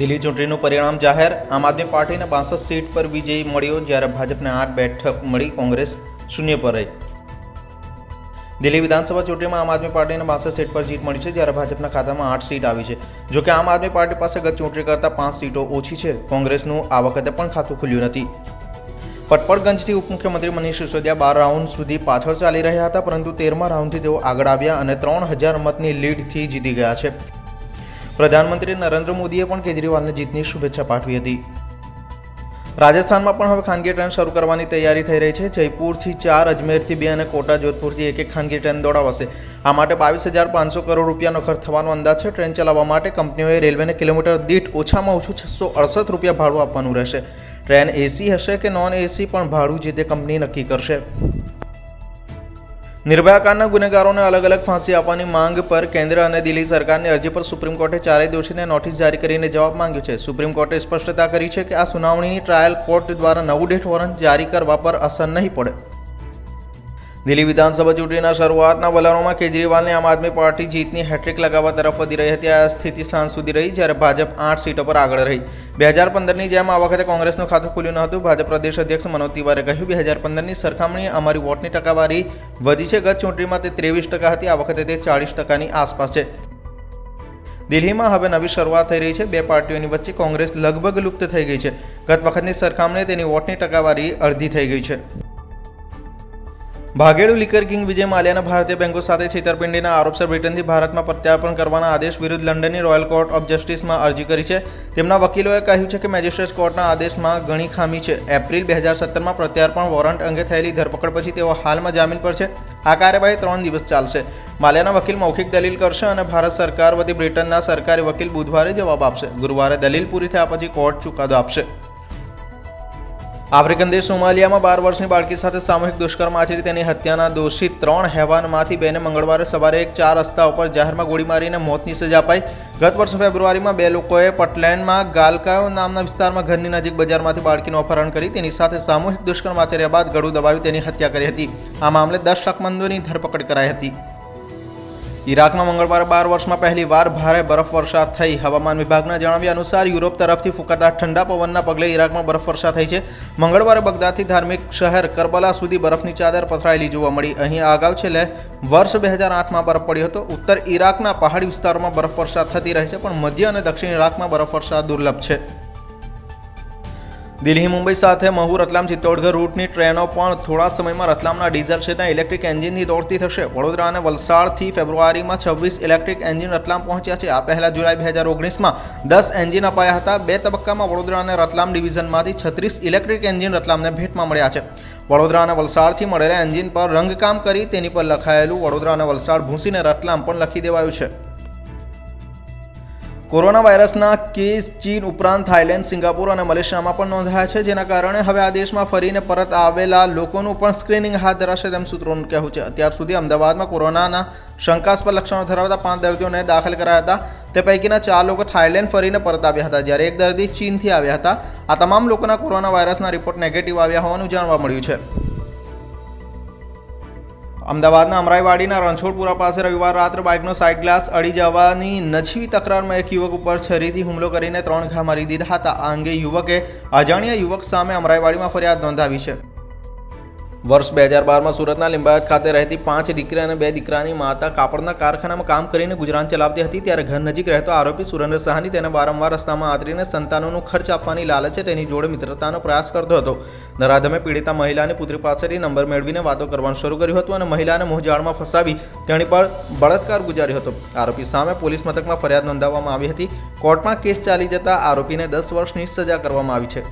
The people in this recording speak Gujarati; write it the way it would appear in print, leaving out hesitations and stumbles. દિલ્હી ચૂંટણીનું પરિણામ જાહેર. આમ આદમી પાર્ટીને 62 સીટ પર વિજય મળ્યો, જ્યારે ભાજપને 8 બેઠક મળી, કોંગ્રેસ શૂન્ય પર રહી. દિલ્હી વિધાનસભા ચૂંટણીમાં આમ આદમી પાર્ટીને 62 સીટ પર જીત મળી છે, જ્યારે ભાજપના ખાતામાં 8 સીટ આવી છે. જોકે આમ આદમી પાર્ટી પાસે ગત ચૂંટણી કરતાં 5 સીટો ઓછી છે. કોંગ્રેસનું આ વખતે પણ ખાતું ખુલ્યું નથી. પટપડગંજથી ઉપમુખ્યમંત્રી મનીષ સિસોદિયા 12 રાઉન્ડ સુધી પાછળ ચાલી રહ્યા હતા, પરંતુ 13મા રાઉન્ડથી તેઓ આગળ આવ્યા અને 3000 મતની લીડથી જીતી ગયા છે. પ્રધાનમંત્રી નરેન્દ્ર મોદીએ પણ કેજરીવાલને જીતની શુભેચ્છા પાઠવી હતી. રાજસ્થાનમાં પણ હવે ખાનગી ટ્રેન શરૂ કરવાની તૈયારી થઈ રહી છે. જયપુરથી 4, અજમેરથી 2 અને કોટા જોધપુરથી 1 ખાનગી ટ્રેન દોડાવાશે. આ માટે 22,500 કરોડ રૂપિયાનો ખર્ચ થવાનો અંદાજ છે. ટ્રેન ચલાવવા માટે કંપનીઓએ રેલવેને કિલોમીટર દીઠ ઓછામાં ઓછું ₹668 ભાડું આપવાનું રહેશે. ટ્રેન એસી હશે કે નોન એસી પણ ભાડું જે તે કંપની નક્કી કરશે. નિર્ભયાકાંડના ગુનેગારોને અલગ અલગ ફાંસી આપવાની માંગ પર કેન્દ્ર અને દિલ્હી સરકારની અરજી પર સુપ્રીમ કોર્ટે 4 દોષીને નોટિસ જારી કરીને જવાબ માંગ્યો છે. સુપ્રીમ કોર્ટે સ્પષ્ટતા કરી છે કે આ સુનાવણીની ટ્રાયલ કોર્ટ દ્વારા 9 ડેથ વોરંટ જારી કરવા પર અસર નહીં પડે. દિલ્હી વિધાનસભા ચૂંટણીના શરૂઆતના વલણોમાં કેજરીવાલને આમ આદમી પાર્ટી જીતની હેટ્રિક લગાવવા તરફ વધી રહી હતી. આ સ્થિતિ સાંજ સુધી રહી, જ્યારે ભાજપ 8 સીટો પર આગળ રહી. 2015ની જેમ આ વખતે કોંગ્રેસનું ખાતું ખુલ્યું ન હતું. ભાજપ પ્રદેશ અધ્યક્ષ મનોજ તિવારે કહ્યું, 2015ની સરખામણીએ અમારી વોટની ટકાવારી વધી છે. ગત ચૂંટણીમાં તે 23% હતી, આ વખતે તે 40%ની આસપાસ છે. દિલ્હીમાં હવે નવી શરૂઆત થઈ રહી છે. 2 પાર્ટીઓની વચ્ચે કોંગ્રેસ લગભગ લુપ્ત થઈ ગઈ છે. ગત વખતની સરખામણીએ તેની વોટની ટકાવારી અડધી થઈ ગઈ છે. ભાગેડુ લિકર કિંગ વિજય માલ્યાના ભારતીય બેંકો સાથે છેતરપિંડીના આરોપસર બ્રિટનથી ભારતમાં પ્રત્યાર્પણ કરવાના આદેશ વિરુદ્ધ લંડનની રોયલ કોર્ટ ઓફ જસ્ટિસમાં અરજી કરી છે. તેમના વકીલોએ કહ્યું છે કે મેજિસ્ટ્રેટ કોર્ટના આદેશમાં ઘણી ખામી છે. એપ્રિલ 2017માં પ્રત્યાર્પણ વોરંટ અંગે થયેલી ધરપકડ પછી તેઓ હાલમાં જામીન પર છે. આ કાર્યવાહી 3 દિવસ ચાલશે. માલ્યાના વકીલ મૌખિક દલીલ કરશે અને ભારત સરકાર વતી બ્રિટનના સરકારી વકીલ બુધવારે જવાબ આપશે. ગુરુવારે દલીલ પૂરી થયા પછી કોર્ટ ચુકાદો આપશે. આફ્રિકન દેશ સોમાલિયામાં 12 વર્ષની બાળકી સાથે સામૂહિક દુષ્કર્મ આચરી તેની હત્યાના દોષિત 3 હેવાનમાંથી 2ને મંગળવારે સવારે 4 રસ્તા ઉપર જાહેરમાં ગોળી મારીને મોતની સજા અપાઈ. ગત વર્ષે ફેબ્રુઆરીમાં 2 લોકોએ પટલેન્ડમાં ગાલકાયો નામના વિસ્તારમાં ઘરની નજીક બજારમાંથી બાળકીનું અપહરણ કરી તેની સાથે સામૂહિક દુષ્કર્મ આચર્યા બાદ ગળું દબાવી તેની હત્યા કરી હતી. આ મામલે 10 શકમંદોની ધરપકડ કરાઈ હતી. ઈરાકમાં મંગળવારે 12 વર્ષમાં પહેલીવાર ભારે બરફવર્ષા થઈ. હવામાન વિભાગના જણાવ્યા અનુસાર યુરોપ તરફથી ફૂંકાતા ઠંડા પવનના પગલે ઈરાકમાં બરફવર્ષા થઈ છે. મંગળવારે બગદાદથી ધાર્મિક શહેર કરબલા સુધી બરફની ચાદર પથરાયેલી જોવા મળી. અહીં અગાઉ છેલ્લે વર્ષ 2008માં બરફ પડ્યો હતો. ઉત્તર ઈરાકના પહાડી વિસ્તારોમાં બરફવર્ષા થતી રહે છે, પણ મધ્ય અને દક્ષિણ ઈરાકમાં બરફવર્ષા દુર્લભ છે. દિલ્હી મુંબઈ સાથે મહુ રતલામ ચિત્તોડગઢ રૂટની ટ્રેનો પણ થોડા સમયમાં રતલામના ડીઝલ સહિતના ઇલેક્ટ્રિક એન્જિનથી દોડતી થશે. વડોદરા અને વલસાડથી ફેબ્રુઆરીમાં 26 ઇલેક્ટ્રિક એન્જિન રતલામ પહોંચ્યા છે. આ પહેલાં જુલાઈ 2019માં 10 એન્જિન અપાયા હતા. 2 તબક્કામાં વડોદરા અને રતલામ ડિવિઝનમાંથી 36 ઇલેક્ટ્રિક એન્જિન રતલામને ભેટમાં મળ્યા છે. વડોદરા અને વલસાડથી મળેલા એન્જિન પર રંગકામ કરી તેની પર લખાયેલું વડોદરા અને વલસાડ ભૂંસીને રતલામ પણ લખી દેવાયું છે. કોરોના વાયરસના કેસ ચીન ઉપરાંત થાઇલેન્ડ, સિંગાપુર અને મલેશિયામાં પણ નોંધાયા છે, જેના કારણે હવે આ દેશમાં ફરીને પરત આવેલા લોકોનું પણ સ્ક્રીનિંગ હાથ ધરાશે તેમ સૂત્રોનું કહેવું છે. અત્યાર સુધી અમદાવાદમાં કોરોનાના શંકાસ્પદ લક્ષણો ધરાવતા 5 દર્દીઓને દાખલ કરાયા હતા. તે પૈકીના 4 લોકો થાઇલેન્ડ ફરીને પરત આવ્યા હતા, જ્યારે 1 દર્દી ચીનથી આવ્યા હતા. આ તમામ લોકોના કોરોના વાયરસના રિપોર્ટ નેગેટિવ આવ્યા હોવાનું જાણવા મળ્યું છે. અમદાવાદના અમરાઈવાડીના રણછોડપુરા પાસે રવિવાર રાત્રે બાઇકનો સાઇડ ગ્લાસ અડી જવાની નજીવી તકરારમાં એક યુવક ઉપર છરીથી હુમલો કરીને 3 ઘા મારી દીધા હતા. આ અંગે યુવકે અજાણ્યા યુવક સામે અમરાઈવાડીમાં ફરિયાદ નોંધાવી છે. વર્ષ 2012માં સુરતના લિંબાયત ખાતે રહેતી 5 દીકરી અને 2 દીકરાની માતા કાપડના કારખાનામાં કામ કરીને ગુજરાન ચલાવતી હતી, ત્યારે ઘર નજીક રહેતો આરોપી સુરેન્દ્ર સાહાની તેને વારંવાર રસ્તામાં આતરીને સંતાનોનું ખર્ચ આપવાની લાલચે તેની જોડે મિત્રતાનો પ્રયાસ કરતો હતો. નરાધમે પીડિતા મહિલાની પુત્રી પાસેથી નંબર મેળવીને વાતો કરવાનું શરૂ કર્યું હતું અને મહિલાને મોહજાળમાં ફસાવી તેની પર બળાત્કાર ગુજાર્યો હતો. આરોપી સામે પોલીસ મથકમાં ફરિયાદ નોંધાવવામાં આવી હતી. કોર્ટમાં કેસ ચાલી જતાં આરોપીને 10 વર્ષની સજા કરવામાં આવી છે.